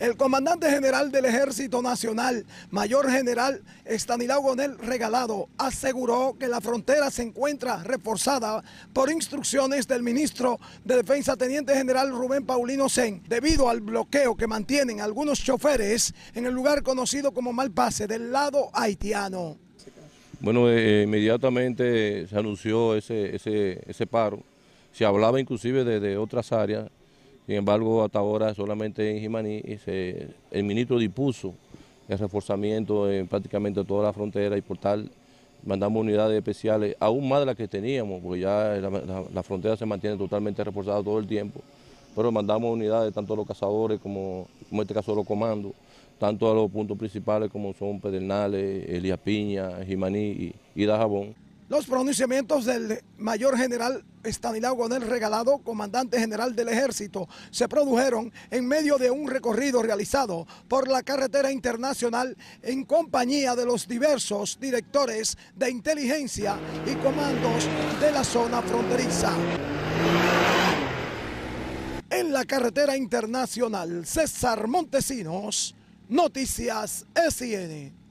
El comandante general del Ejército Nacional, mayor general Estanislao Gonell Regalado, aseguró que la frontera se encuentra reforzada por instrucciones del ministro de Defensa, teniente general Rubén Paulino Sen, debido al bloqueo que mantienen algunos choferes en el lugar conocido como Malpase, del lado haitiano. Bueno, inmediatamente se anunció ese paro. Se hablaba inclusive de otras áreas. Sin embargo, hasta ahora solamente en Jimaní el ministro dispuso el reforzamiento en prácticamente toda la frontera, y por tal mandamos unidades especiales, aún más de las que teníamos, porque ya la frontera se mantiene totalmente reforzada todo el tiempo, pero mandamos unidades tanto a los cazadores como en este caso a los comandos, tanto a los puntos principales como son Pedernales, Elías Piña, Jimaní y Dajabón. Los pronunciamientos del mayor general Estanislao Gonell Regalado, comandante general del Ejército, se produjeron en medio de un recorrido realizado por la carretera internacional en compañía de los diversos directores de inteligencia y comandos de la zona fronteriza. En la carretera internacional, César Montesinos, Noticias SIN.